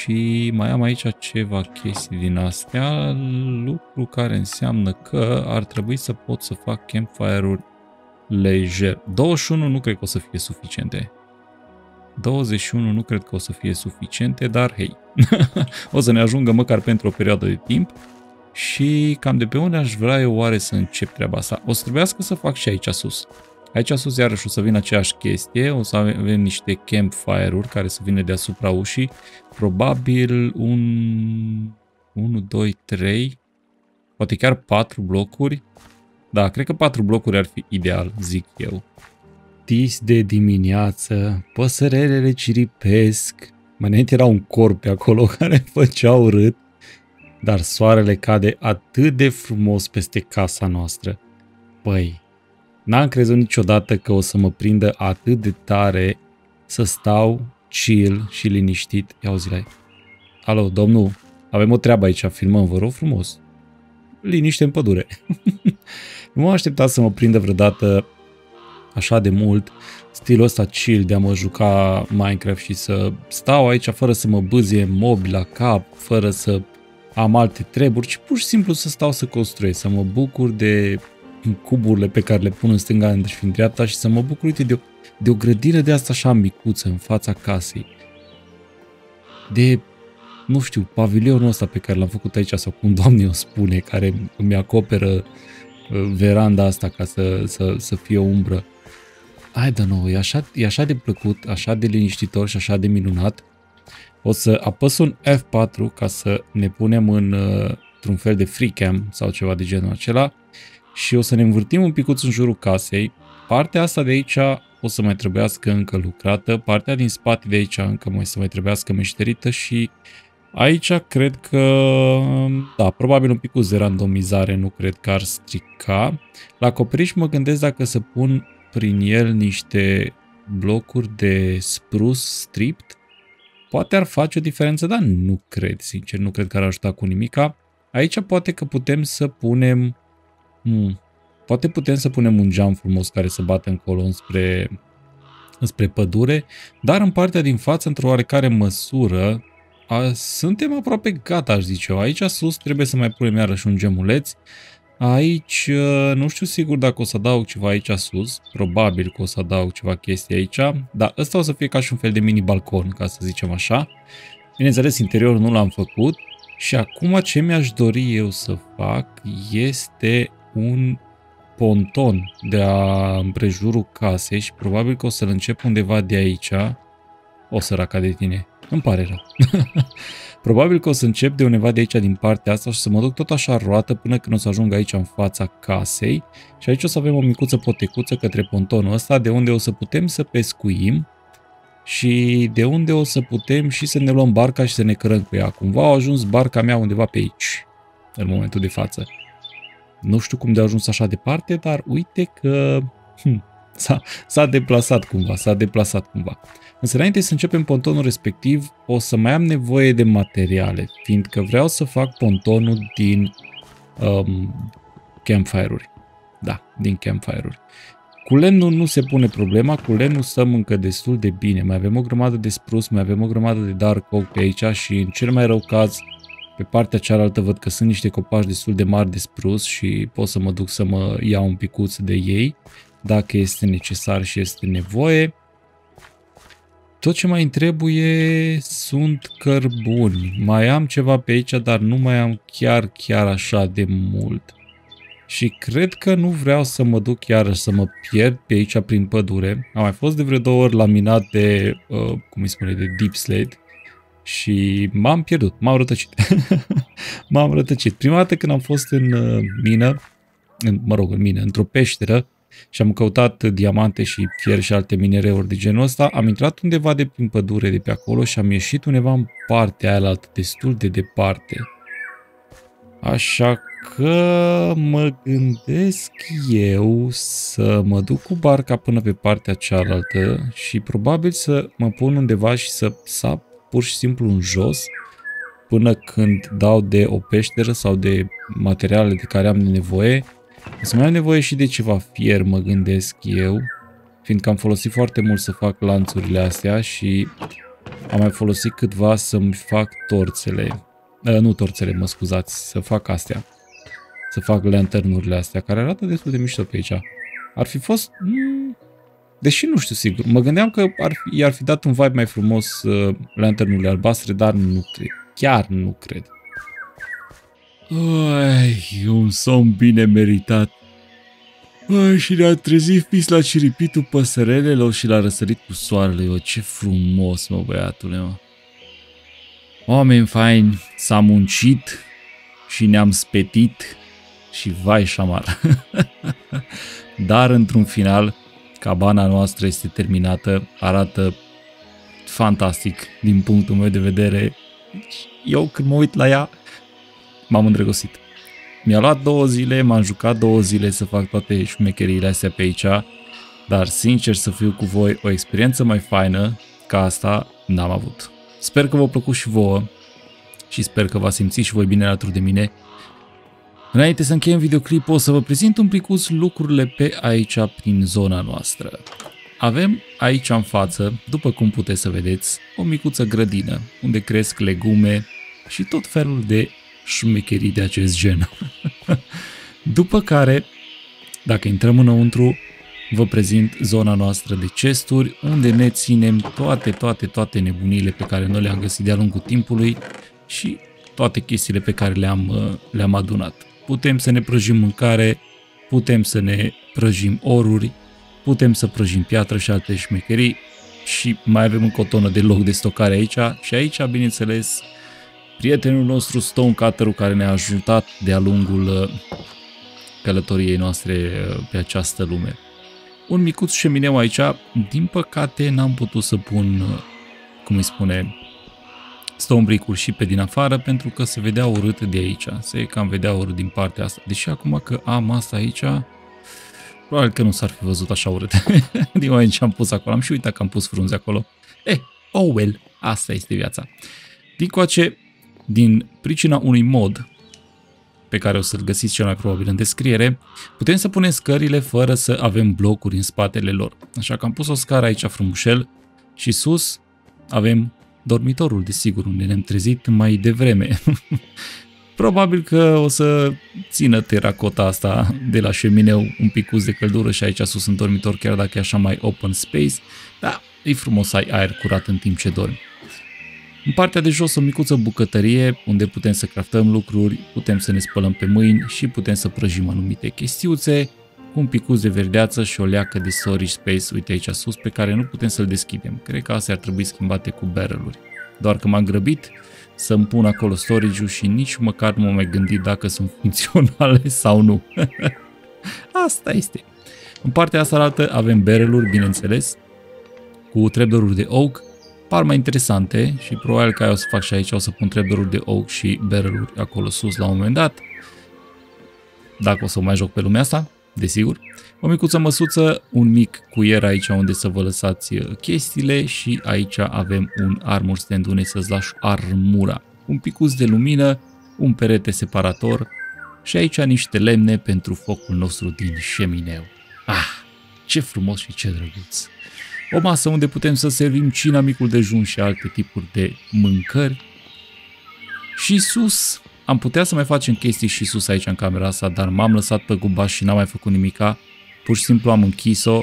Și mai am aici ceva chestii din astea, lucru care înseamnă că ar trebui să pot să fac campfire-uri lejer. douăzeci și unu nu cred că o să fie suficiente. douăzeci și unu nu cred că o să fie suficiente, dar hei, o să ne ajungă măcar pentru o perioadă de timp. Și cam de pe unde aș vrea eu oare să încep treaba asta? O să trebuiască să fac și aici sus. Aici sus iarăși o să vină aceeași chestie, o să avem niște campfire-uri care să vină deasupra ușii, probabil un unu, doi, trei, poate chiar patru blocuri. Da, cred că patru blocuri ar fi ideal, zic eu. Tis de dimineață, păsărelele ciripesc. Mă, înainte era un corp pe acolo care făcea urât, dar soarele cade atât de frumos peste casa noastră. Păi, n-am crezut niciodată că o să mă prindă atât de tare să stau chill și liniștit. Ia auzi la-i. Alo, domnul, avem o treabă aici, filmăm, vă rog frumos. Liniște în pădure. Nu m-am așteptat să mă prindă vreodată așa de mult stilul ăsta chill de a mă juca Minecraft și să stau aici fără să mă bâzie mobi la cap, fără să am alte treburi, ci pur și simplu să stau să construiesc, să mă bucur de cuburile pe care le pun în stânga și în dreapta și să mă bucur, uite, de o, de o grădină de asta așa micuță în fața casei. De, nu știu, pavilionul ăsta pe care l-am făcut aici sau cum Doamne o spune, care îmi acoperă veranda asta ca să, să, să fie umbră. I don't know, e așa, e așa de plăcut, așa de liniștitor și așa de minunat. O să apăs un F patru ca să ne punem în, într-un fel de free cam sau ceva de genul acela. Și o să ne învârtim un picuț în jurul casei. Partea asta de aici o să mai trebuiască încă lucrată, partea din spate de aici încă mai să mai trebuiască meșterită și aici cred că, da, probabil un picuț de randomizare nu cred că ar strica. La acoperiș mă gândesc dacă să pun prin el niște blocuri de spruce stripped. Poate ar face o diferență, dar nu cred, sincer, nu cred că ar ajuta cu nimica. Aici poate că putem să punem... Hmm. Poate putem să punem un geam frumos care să bată încolo înspre, înspre pădure, dar în partea din față, într-o oarecare măsură, a, suntem aproape gata, aș zice eu. Aici sus trebuie să mai punem iarăși un gemuleț. Aici, nu știu sigur dacă o să adaug ceva aici sus, probabil că o să adaug ceva chestii aici, dar ăsta o să fie ca și un fel de mini balcon, ca să zicem așa. Bineînțeles, interiorul nu l-am făcut și acum ce mi-aș dori eu să fac este un ponton de împrejurul casei și probabil că o să-l încep undeva de aici. O, săraca de tine, îmi pare rău. Probabil că o să încep de undeva de aici din partea asta și să mă duc tot așa roată până când o să ajung aici în fața casei și aici o să avem o micuță potecuță către pontonul ăsta de unde o să putem să pescuim și de unde o să putem și să ne luăm barca și să ne cărăm cu ea. Cumva a ajuns barca mea undeva pe aici, în momentul de față. Nu știu cum de a ajuns așa departe, dar uite că hm, s-a deplasat cumva, s-a deplasat cumva. Însă înainte să începem pontonul respectiv, o să mai am nevoie de materiale, fiindcă vreau să fac pontonul din um, campfire-uri. Da, din campfire-uri. Cu lemnul nu se pune problema, cu lemnul stăm încă destul de bine. Mai avem o grămadă de sprus, mai avem o grămadă de dark oak pe aici și în cel mai rău caz, pe partea cealaltă văd că sunt niște copaci destul de mari de sprus și pot să mă duc să mă iau un picuț de ei, dacă este necesar și este nevoie. Tot ce mai îmi trebuie sunt cărbuni. Mai am ceva pe aici, dar nu mai am chiar, chiar așa de mult. Și cred că nu vreau să mă duc iarăși să mă pierd pe aici prin pădure. Am mai fost de vreo două ori laminat de, uh, cum îi spune, de deep slate și m-am pierdut, m-am rătăcit. M-am rătăcit. Prima dată când am fost în uh, mină, în, mă rog, în mină, într-o peșteră, și am căutat diamante și fier și alte minereuri de genul ăsta, am intrat undeva de prin pădure de pe acolo și am ieșit undeva în partea aia altă, destul de departe. Așa că mă gândesc eu să mă duc cu barca până pe partea cealaltă și probabil să mă pun undeva și să sap pur și simplu în jos până când dau de o peșteră sau de materiale de care am nevoie. O să mai am nevoie și de ceva fier, mă gândesc eu, fiindcă am folosit foarte mult să fac lanțurile astea și am mai folosit câtva să-mi fac torțele. Uh, nu torțele, mă scuzați, să fac astea. Să fac lanternurile astea, care arată destul de mișto pe aici. Ar fi fost... Mm, deși nu știu sigur, mă gândeam că i-ar fi dat un vibe mai frumos uh, lanternurile albastre, dar nu cred. Chiar nu cred. Ai, un somn bine meritat. Ai, și ne-a trezit fix la ciripitul păsărelelor și l-a răsărit cu soarele. O, ce frumos, mă, băiatule, mă. Oameni faini, s-a muncit și ne-am spetit și vai șamar. Dar, într-un final, cabana noastră este terminată, arată fantastic din punctul meu de vedere. Eu, când mă uit la ea, m-am îndrăgostit. Mi-a luat două zile, m-am jucat două zile să fac toate șmecheriile astea pe aici, dar, sincer să fiu cu voi, o experiență mai faină ca asta n-am avut. Sper că v-a plăcut și vouă și sper că v-ați simțit și voi bine alături de mine. Înainte să încheiem videoclipul, o să vă prezint un picuț lucrurile pe aici, prin zona noastră. Avem aici în față, după cum puteți să vedeți, o micuță grădină, unde cresc legume și tot felul de șmecherii de acest gen. După care, dacă intrăm înăuntru, vă prezint zona noastră de chesturi, unde ne ținem toate, toate, toate nebunile pe care noi le-am găsit de-a lungul timpului și toate chestiile pe care le-am le-am adunat. Putem să ne prăjim mâncare, putem să ne prăjim oruri, putem să prăjim piatră și alte șmecherii și mai avem încă o tonă de loc de stocare aici și aici, bineînțeles, prietenul nostru Stonecutter-ul care ne-a ajutat de-a lungul călătoriei noastre pe această lume. Un micuț șemineu aici, din păcate n-am putut să pun, cum îi spune, stonebrick-uri și pe din afară, pentru că se vedea urât de aici, se cam vedea urât din partea asta. Deși acum că am asta aici, probabil că nu s-ar fi văzut așa urât. Din moment ce am pus acolo, am și uitat că am pus frunze acolo. Eh, oh well, asta este viața. Din coace, din pricina unui mod, pe care o să-l găsiți cel mai probabil în descriere, putem să punem scările fără să avem blocuri în spatele lor. Așa că am pus o scară aici frumușel și sus avem dormitorul, desigur, unde ne-am trezit mai devreme. Probabil că o să țină teracota asta de la șemineu un picuț de căldură și aici sus în dormitor, chiar dacă e așa mai open space, dar e frumos să ai aer curat în timp ce dormi. În partea de jos o micuță bucătărie unde putem să craftăm lucruri, putem să ne spălăm pe mâini și putem să prăjim anumite chestiuțe, un picuț de verdeață și o leacă de storage space, uite aici sus, pe care nu putem să-l deschidem. Cred că astea ar trebui schimbate cu barrel-uri. Doar că m-am grăbit să-mi pun acolo storage-ul și nici măcar nu m-am mai gândit dacă sunt funcționale sau nu. Asta este. În partea asta altă avem barrel-uri, bineînțeles, cu trapdoor-uri de oak par mai interesante și probabil că aia o să fac și aici, o să pun trapdoor-uri de oak și barrel-uri acolo sus la un moment dat. Dacă o să mai joc pe lumea asta, desigur. O micuță măsuță, un mic cuier aici unde să vă lăsați chestiile și aici avem un armor stand unde să-ți lași armura. Un picuț de lumină, un perete separator și aici niște lemne pentru focul nostru din șemineu. Ah, ce frumos și ce drăguț! O masă unde putem să servim cina, micul dejun și alte tipuri de mâncări. Și sus, am putea să mai facem chestii și sus aici în camera asta, dar m-am lăsat pe gubaș și n-am mai făcut nimica. Pur și simplu am închis-o.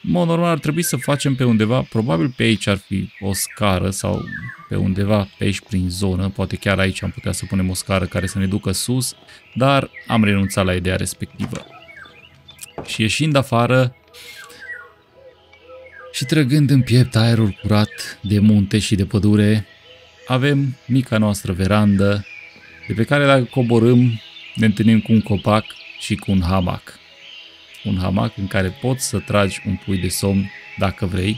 Mă, normal ar trebui să facem pe undeva, probabil pe aici ar fi o scară sau pe undeva pe aici prin zonă, poate chiar aici am putea să punem o scară care să ne ducă sus, dar am renunțat la ideea respectivă. Și ieșind afară și trăgând în piept aerul curat de munte și de pădure, avem mica noastră verandă, de pe care dacă coborâm ne întâlnim cu un copac și cu un hamac. Un hamac în care poți să tragi un pui de somn dacă vrei,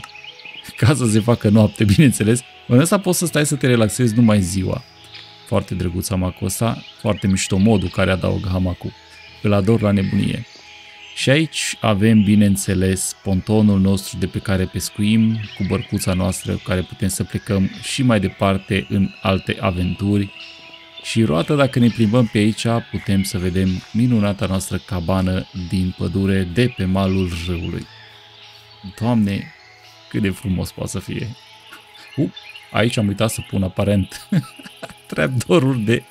ca să se facă noapte, bineînțeles. În ăsta poți să stai să te relaxezi numai ziua. Foarte drăguț hamacul ăsta, foarte mișto modul care adaugă hamacul. Îl ador la nebunie. Și aici avem, bineînțeles, pontonul nostru de pe care pescuim, cu bărcuța noastră cu care putem să plecăm și mai departe în alte aventuri. Și roată, dacă ne plimbăm pe aici, putem să vedem minunata noastră cabană din pădure de pe malul râului. Doamne, cât de frumos poate să fie! Uh, aici am uitat să pun aparent trapdoor-uri de...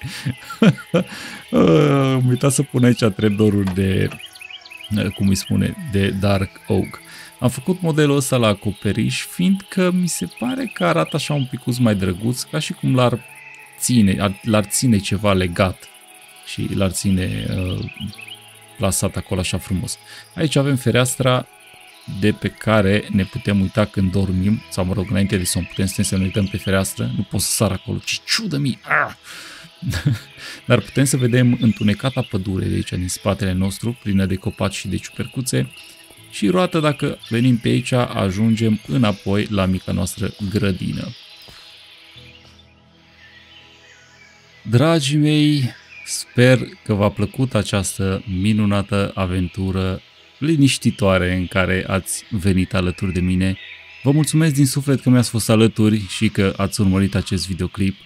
uh, am uitat să pun aici trapdoor-uri de... cum îi spune, de Dark Oak. Am făcut modelul ăsta la acoperiș, fiindcă mi se pare că arată așa un picuț mai drăguț, ca și cum l-ar ține, l-ar ține ceva legat și l-ar ține uh, plasat acolo așa frumos. Aici avem fereastra de pe care ne putem uita când dormim, sau mă rog, înainte de somn putem să ne uităm pe fereastră, nu pot să sar acolo, ce ciudă mi! Ah! Dar putem să vedem întunecata pădure de aici, din spatele nostru, plină de copaci și de ciupercuțe. Și roată, dacă venim pe aici, ajungem înapoi la mica noastră grădină. Dragii mei, sper că v-a plăcut această minunată aventură liniștitoare în care ați venit alături de mine. Vă mulțumesc din suflet că mi-ați fost alături și că ați urmărit acest videoclip.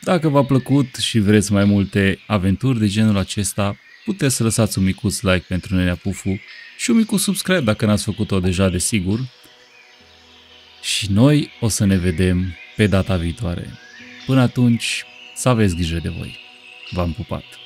Dacă v-a plăcut și vreți mai multe aventuri de genul acesta, puteți să lăsați un micuț like pentru Nenea Pufu și un micuț subscribe dacă n-ați făcut-o deja, desigur. Și noi o să ne vedem pe data viitoare. Până atunci, să aveți grijă de voi. V-am pupat!